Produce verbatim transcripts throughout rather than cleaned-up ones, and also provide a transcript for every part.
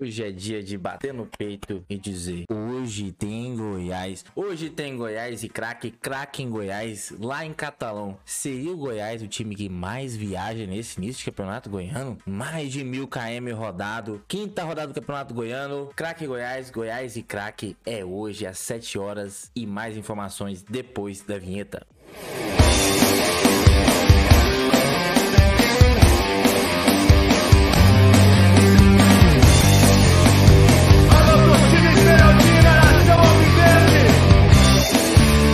Hoje é dia de bater no peito e dizer: hoje tem Goiás. Hoje tem Goiás e craque, craque em Goiás, lá em Catalão. Seria o Goiás o time que mais viaja nesse início de campeonato goiano? Mais de mil km rodado. Quinta rodada do campeonato goiano. Craque Goiás, Goiás e craque é hoje às sete horas. E mais informações depois da vinheta.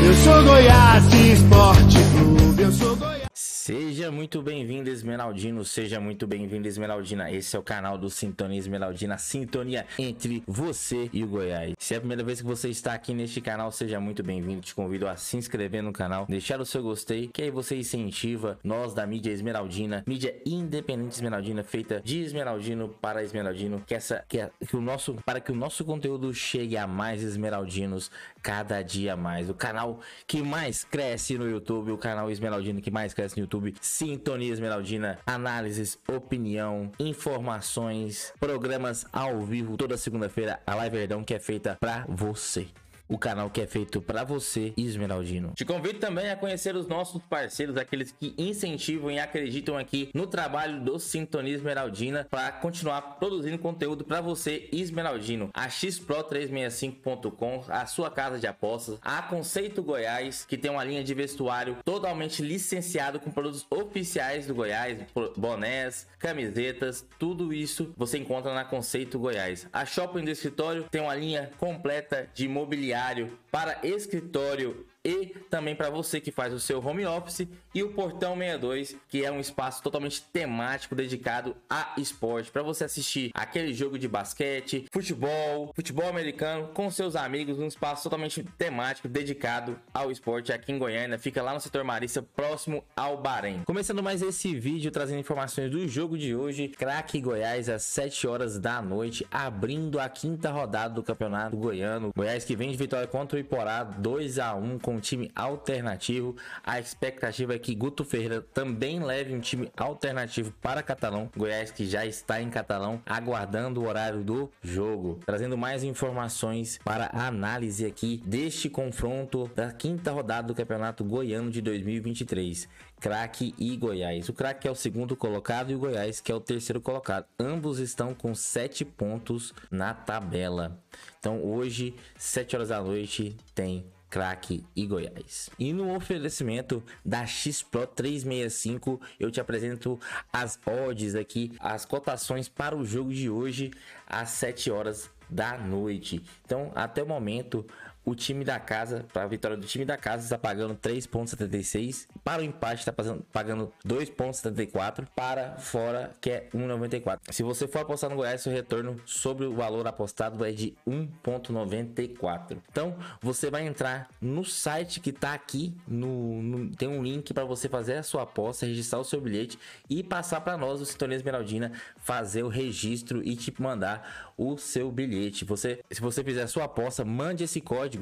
Eu sou Goiás Esporte Clube, eu sou Goiás. Seja muito bem-vindo, Esmeraldino, seja muito bem-vindo, Esmeraldina. Esse é o canal do Sintonia Esmeraldina, sintonia entre você e o Goiás. Se é a primeira vez que você está aqui neste canal, seja muito bem-vindo. Te convido a se inscrever no canal, deixar o seu gostei, que aí você incentiva nós da mídia Esmeraldina, mídia independente Esmeraldina, feita de Esmeraldino para Esmeraldino, que essa, que, a, que o nosso, para que o nosso conteúdo chegue a mais Esmeraldinos cada dia mais. O canal que mais cresce no YouTube, o canal Esmeraldino que mais cresce no YouTube. YouTube, Sintonia Esmeraldina, análises, opinião, informações, programas ao vivo toda segunda-feira, a Live Verdão que é feita pra você. O canal que é feito para você, Esmeraldino. Te convido também a conhecer os nossos parceiros, aqueles que incentivam e acreditam aqui no trabalho do Sintonia Esmeraldina para continuar produzindo conteúdo para você, Esmeraldino. A X P R O três seis cinco ponto com, a sua casa de apostas. A Conceito Goiás, que tem uma linha de vestuário totalmente licenciado com produtos oficiais do Goiás, bonés, camisetas, tudo isso você encontra na Conceito Goiás. A Shopping do Escritório tem uma linha completa de imobiliário para escritório e também para você que faz o seu home office, e o Portão sessenta e dois, que é um espaço totalmente temático dedicado a esporte, para você assistir aquele jogo de basquete, futebol, futebol americano com seus amigos, um espaço totalmente temático dedicado ao esporte aqui em Goiânia, fica lá no setor Marista, próximo ao Bahrein. Começando mais esse vídeo, trazendo informações do jogo de hoje, craque Goiás às sete horas da noite, abrindo a quinta rodada do campeonato goiano. Goiás que vem de vitória contra o Iporá, dois a um, com um time alternativo. A expectativa é que Guto Ferreira também leve um time alternativo para Catalão. Goiás que já está em Catalão, aguardando o horário do jogo. Trazendo mais informações para a análise aqui deste confronto da quinta rodada do Campeonato Goiano de dois mil e vinte e três. Craque e Goiás. O Craque é o segundo colocado e o Goiás que é o terceiro colocado. Ambos estão com sete pontos na tabela. Então hoje, sete horas da noite, tem Craque e Goiás. E no oferecimento da X P R O três seis cinco, eu te apresento as odds aqui, as cotações para o jogo de hoje às sete horas da noite. Então, até o momento, o time da casa, para a vitória do time da casa, está pagando três vírgula setenta e seis. Para o empate, está pagando dois vírgula setenta e quatro. Para fora, que é um vírgula noventa e quatro. Se você for apostar no Goiás, seu retorno sobre o valor apostado é de um vírgula noventa e quatro. Então, você vai entrar no site que está aqui. No, no, tem um link para você fazer a sua aposta, registrar o seu bilhete e passar para nós, o Sintonia Esmeraldina, fazer o registro e te mandar o seu bilhete. Você, se você fizer a sua aposta, mande esse código.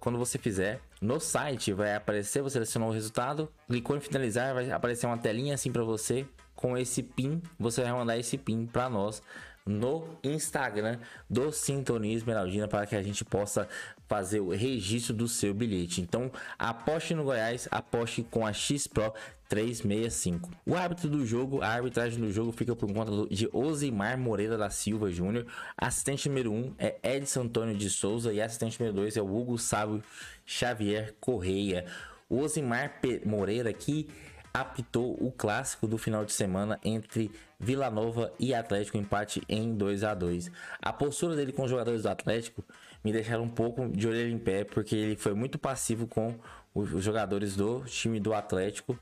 Quando você fizer no site, vai aparecer, você selecionou o resultado, clicou em finalizar, vai aparecer uma telinha assim para você com esse pin. Você vai mandar esse pin para nós no Instagram do Sintonia Esmeraldina para que a gente possa fazer o registro do seu bilhete. Então, aposte no Goiás, aposte com a X P R O três seis cinco. O árbitro do jogo, a arbitragem do jogo fica por conta de Osimar Moreira da Silva Júnior. Assistente número um é Edson Antônio de Souza e assistente número dois é o Hugo Sábio Xavier Correia. O Osimar Moreira aqui apitou o clássico do final de semana entre Vila Nova e Atlético, empate em dois a dois. A postura dele com os jogadores do Atlético me deixaram um pouco de orelha em pé, porque ele foi muito passivo com os jogadores do time do Atlético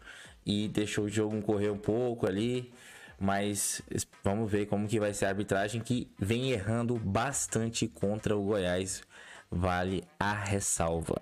e deixou o jogo correr um pouco ali. Mas vamos ver como que vai ser a arbitragem, que vem errando bastante contra o Goiás, vale a ressalva.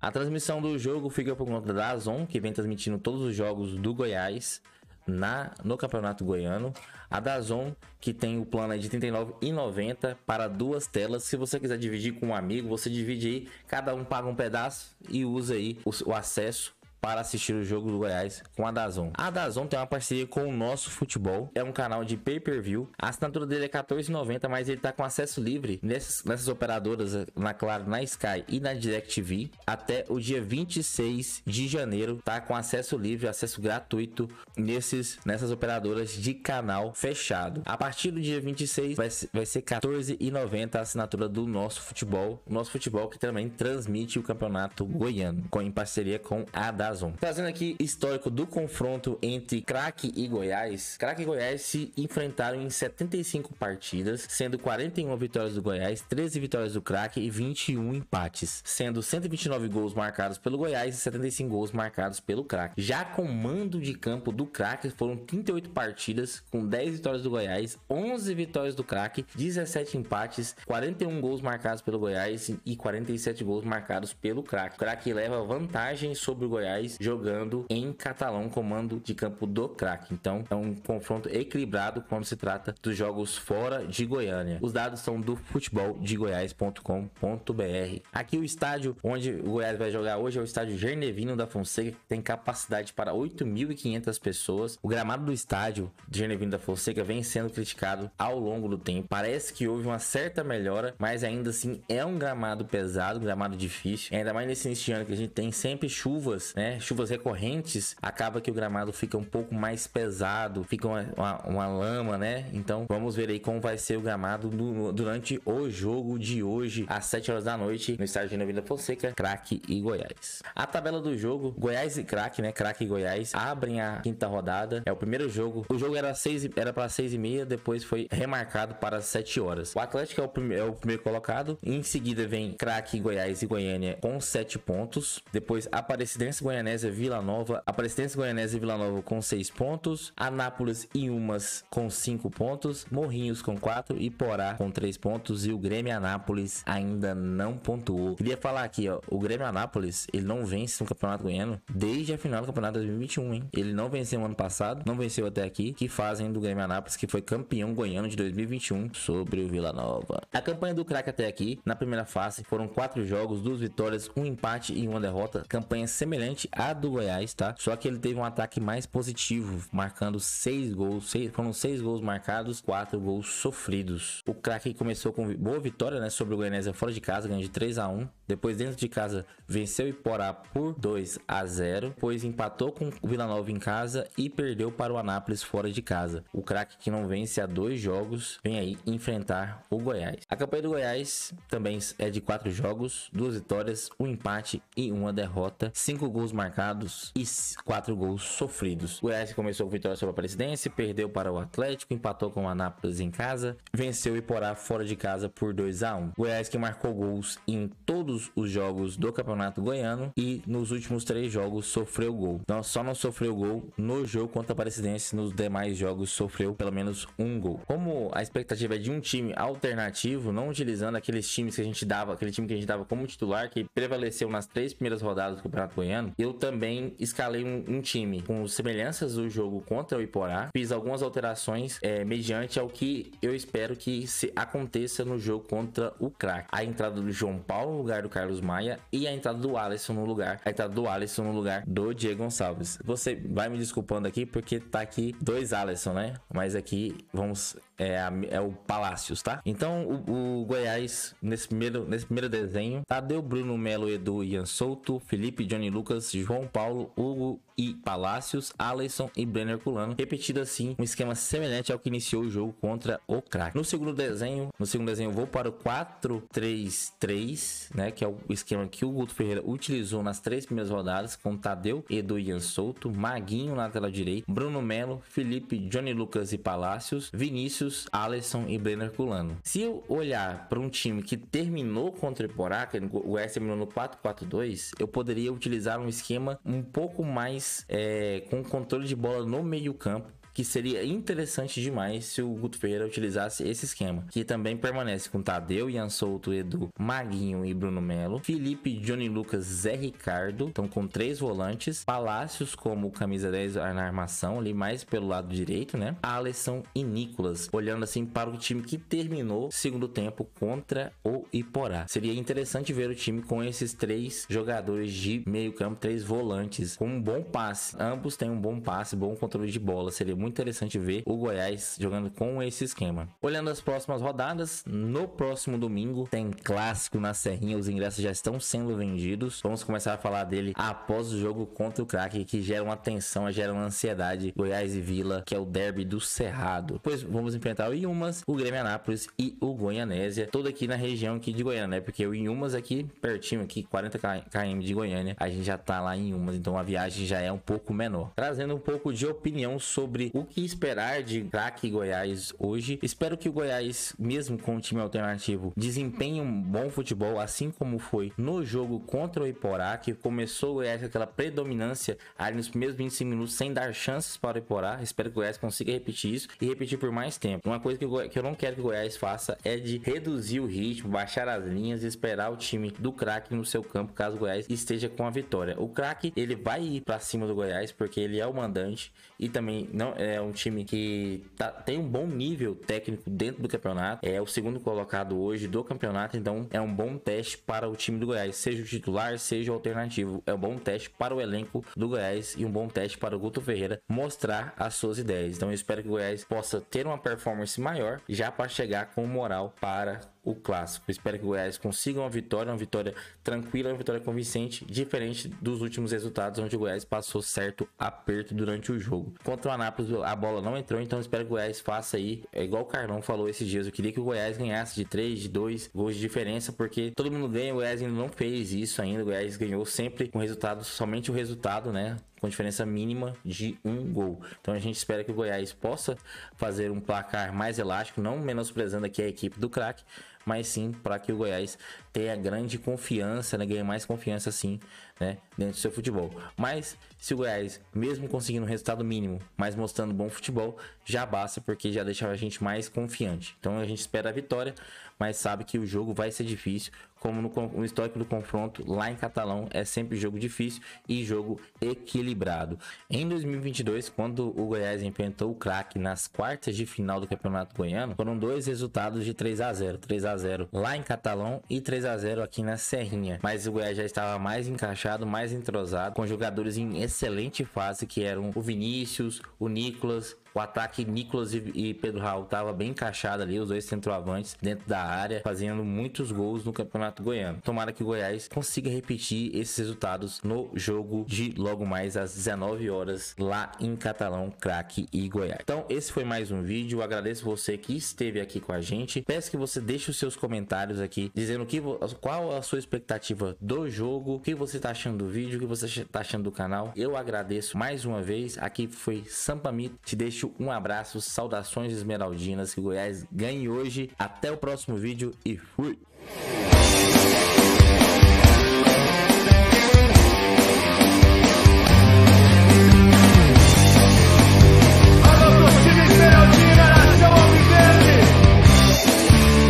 A transmissão do jogo fica por conta da D A Z N, que vem transmitindo todos os jogos do Goiás na, no Campeonato Goiano. A D A Z N, que tem o plano aí de trinta e nove reais e noventa centavos para duas telas. Se você quiser dividir com um amigo, você divide aí, cada um paga um pedaço e usa aí o, o acesso para assistir o jogo do Goiás com a DAZN. A DAZN tem uma parceria com o Nosso Futebol, é um canal de pay-per-view. A assinatura dele é quatorze reais e noventa centavos, mas ele tá com acesso livre nessas, nessas operadoras, na Claro, na Sky e na DirecTV, até o dia vinte e seis de janeiro, tá com acesso livre, acesso gratuito nesses, nessas operadoras de canal fechado. A partir do dia vinte e seis vai, vai ser quatorze reais e noventa centavos a assinatura do Nosso Futebol, o Nosso Futebol que também transmite o Campeonato Goiano, com, em parceria com a DAZN. Trazendo aqui histórico do confronto entre CRAC e Goiás. CRAC e Goiás se enfrentaram em setenta e cinco partidas, sendo quarenta e uma vitórias do Goiás, treze vitórias do CRAC e vinte e um empates, sendo cento e vinte e nove gols marcados pelo Goiás e setenta e cinco gols marcados pelo CRAC. Já com mando de campo do CRAC, foram trinta e oito partidas, com dez vitórias do Goiás, onze vitórias do CRAC, dezessete empates, quarenta e um gols marcados pelo Goiás e quarenta e sete gols marcados pelo CRAC. O CRAC leva vantagem sobre o Goiás jogando em Catalão, comando de campo do CRAC. Então é um confronto equilibrado quando se trata dos jogos fora de Goiânia. Os dados são do futebol de goiás ponto com ponto br. Aqui o estádio onde o Goiás vai jogar hoje é o estádio Genivino da Fonseca, que tem capacidade para oito mil e quinhentas pessoas. O gramado do estádio Genivino da Fonseca vem sendo criticado ao longo do tempo. Parece que houve uma certa melhora, mas ainda assim é um gramado pesado, um gramado difícil, ainda mais nesse início de ano que a gente tem sempre chuvas, né? Chuvas recorrentes, acaba que o gramado fica um pouco mais pesado, fica uma, uma, uma lama, né? Então vamos ver aí como vai ser o gramado do, durante o jogo de hoje, às sete horas da noite, no estádio Genivino da Fonseca, CRAC e Goiás. A tabela do jogo, Goiás e CRAC, né? CRAC e Goiás abrem a quinta rodada, é o primeiro jogo. O jogo era seis, era para seis e meia, depois foi remarcado para sete horas. O Atlético é o, prime, é o primeiro colocado, em seguida vem CRAC, Goiás e Goiânia com sete pontos, depois Aparecidense, Goiânia, Goianésia, Vila Nova, Aparecidense, Goianésia e Vila Nova com seis pontos, Anápolis e Umas com cinco pontos, Morrinhos com quatro e Porá com três pontos, e o Grêmio Anápolis ainda não pontuou. Queria falar aqui, ó, o Grêmio Anápolis, ele não vence no Campeonato Goiano desde a final do Campeonato dois mil e vinte e um, hein? Ele não venceu no ano passado, não venceu até aqui, que fazem do Grêmio Anápolis, que foi campeão goiano de dois mil e vinte e um, sobre o Vila Nova. A campanha do CRAC até aqui, na primeira fase, foram quatro jogos, duas vitórias, um empate e uma derrota, campanha semelhante a do Goiás, tá? Só que ele teve um ataque mais positivo, marcando seis gols, seis, foram seis gols marcados, quatro gols sofridos. O CRAC começou com boa vitória, né, sobre o Goianésia fora de casa, ganhando de três a um. Depois dentro de casa venceu Iporá por dois a zero, depois empatou com o Vila Nova em casa e perdeu para o Anápolis fora de casa. O CRAC, que não vence há dois jogos, vem aí enfrentar o Goiás. A campanha do Goiás também é de quatro jogos, duas vitórias, um empate e uma derrota, cinco gols marcados e quatro gols sofridos. O Goiás começou com vitória sobre a Aparecidense, perdeu para o Atlético, empatou com o Anápolis em casa, venceu Iporá fora de casa por dois a um. O Goiás, que marcou gols em todos os jogos do Campeonato Goiano e nos últimos três jogos sofreu gol. Não, só não sofreu gol no jogo contra a Aparecidense, nos demais jogos sofreu pelo menos um gol. Como a expectativa é de um time alternativo, não utilizando aqueles times que a gente dava, aquele time que a gente dava como titular, que prevaleceu nas três primeiras rodadas do Campeonato Goiano, eu também escalei um, um time com semelhanças do jogo contra o Iporá. Fiz algumas alterações é, mediante ao que eu espero que se aconteça no jogo contra o CRAC. A entrada do João Paulo no lugar do Carlos Maia e a entrada do Alisson no lugar, a entrada do Alisson no lugar do Diego Gonçalves. Você vai me desculpando aqui porque tá aqui dois Alisson, né? Mas aqui vamos é, é o Palácios, tá? Então o, o Goiás nesse primeiro, nesse primeiro desenho, Tadeu, Bruno, Melo, Edu, Ian Souto, Felipe, Johnny Lucas, João Paulo, Hugo e Palácios, Alisson e Brenner Culano. Repetido assim, um esquema semelhante ao que iniciou o jogo contra o CRAC. No segundo desenho, no segundo desenho eu vou para o quatro três três, né, que é o esquema que o Guto Ferreira utilizou nas três primeiras rodadas, com Tadeu, Edu e Ian Souto, Maguinho na lateral direito, Bruno Melo, Felipe, Johnny Lucas e Palácios, Vinícius, Alisson e Brenner Culano. Se eu olhar para um time que terminou contra o Iporá, que o Goiás terminou no quatro quatro dois, eu poderia utilizar um esquema um pouco mais é, com controle de bola no meio campo, que seria interessante demais se o Guto Ferreira utilizasse esse esquema, que também permanece com Tadeu, Ian Souto, Edu, Maguinho e Bruno Melo, Felipe, Johnny Lucas, Zé Ricardo, estão com três volantes, Palácios como camisa dez na armação, ali mais pelo lado direito, né, Alisson e Nicolas, olhando assim para o time que terminou segundo tempo contra o Iporá. Seria interessante ver o time com esses três jogadores de meio campo, três volantes, com um bom passe, ambos têm um bom passe, bom controle de bola, seria muito interessante ver o Goiás jogando com esse esquema. Olhando as próximas rodadas, no próximo domingo tem clássico na Serrinha, os ingressos já estão sendo vendidos, vamos começar a falar dele após o jogo contra o C R A C, que gera uma tensão, gera uma ansiedade, Goiás e Vila, que é o derby do Cerrado. Depois vamos enfrentar o Inhumas, o Grêmio Anápolis e o Goianésia, todo aqui na região aqui de Goiânia, né, porque o Inhumas aqui pertinho, aqui quarenta quilômetros de Goiânia, a gente já tá lá em Inhumas, então a viagem já é um pouco menor. Trazendo um pouco de opinião sobre o que esperar de C R A C e Goiás hoje, espero que o Goiás, mesmo com o time alternativo, desempenhe um bom futebol, assim como foi no jogo contra o Iporá, que começou o Goiás com aquela predominância ali nos primeiros vinte e cinco minutos, sem dar chances para o Iporá. Espero que o Goiás consiga repetir isso e repetir por mais tempo. Uma coisa que eu, que eu não quero que o Goiás faça é de reduzir o ritmo, baixar as linhas e esperar o time do C R A C no seu campo, caso o Goiás esteja com a vitória. O C R A C, ele vai ir para cima do Goiás, porque ele é o mandante e também não é um time que tá, tem um bom nível técnico dentro do campeonato, é o segundo colocado hoje do campeonato, então é um bom teste para o time do Goiás, seja o titular, seja o alternativo, é um bom teste para o elenco do Goiás e um bom teste para o Guto Ferreira mostrar as suas ideias. Então eu espero que o Goiás possa ter uma performance maior, já para chegar com moral para o clássico. Eu espero que o Goiás consiga uma vitória, uma vitória tranquila, uma vitória convincente, diferente dos últimos resultados, onde o Goiás passou certo aperto durante o jogo. Contra o Anápolis a bola não entrou, então eu espero que o Goiás faça aí, é igual o Carlão falou esses dias, eu queria que o Goiás ganhasse de três, de dois gols de diferença, porque todo mundo ganha, o Goiás ainda não fez isso ainda, o Goiás ganhou sempre com resultado, somente o resultado, né, com diferença mínima de um gol. Então a gente espera que o Goiás possa fazer um placar mais elástico, não menosprezando aqui a equipe do C R A C, mas sim para que o Goiás tenha grande confiança, né, ganhe mais confiança assim, né, dentro do seu futebol. Mas se o Goiás, mesmo conseguindo um resultado mínimo, mas mostrando bom futebol, já basta, porque já deixa a gente mais confiante. Então a gente espera a vitória, mas sabe que o jogo vai ser difícil, como no, no histórico do confronto lá em Catalão, é sempre jogo difícil e jogo equilibrado. Em dois mil e vinte e dois, quando o Goiás enfrentou o C R A C nas quartas de final do Campeonato Goiano, foram dois resultados de três a zero, três a zero lá em Catalão e três a zero aqui na Serrinha, mas o Goiás já estava mais encaixado, mais entrosado, com jogadores em excelente fase, que eram o Vinícius, o Nicolas. O ataque, Nicolas e Pedro Raul estava bem encaixado ali, os dois centroavantes dentro da área, fazendo muitos gols no Campeonato Goiano. Tomara que o Goiás consiga repetir esses resultados no jogo de logo mais às dezenove horas lá em Catalão, C R A C e Goiás. Então esse foi mais um vídeo, eu agradeço você que esteve aqui com a gente, peço que você deixe os seus comentários aqui, dizendo que, qual a sua expectativa do jogo, o que você está achando do vídeo, o que você está achando do canal. Eu agradeço mais uma vez, aqui foi Sampamito, te deixo um abraço, saudações esmeraldinas, que o Goiás ganhe hoje. Até o próximo vídeo e fui!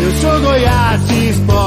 Eu sou Goiás.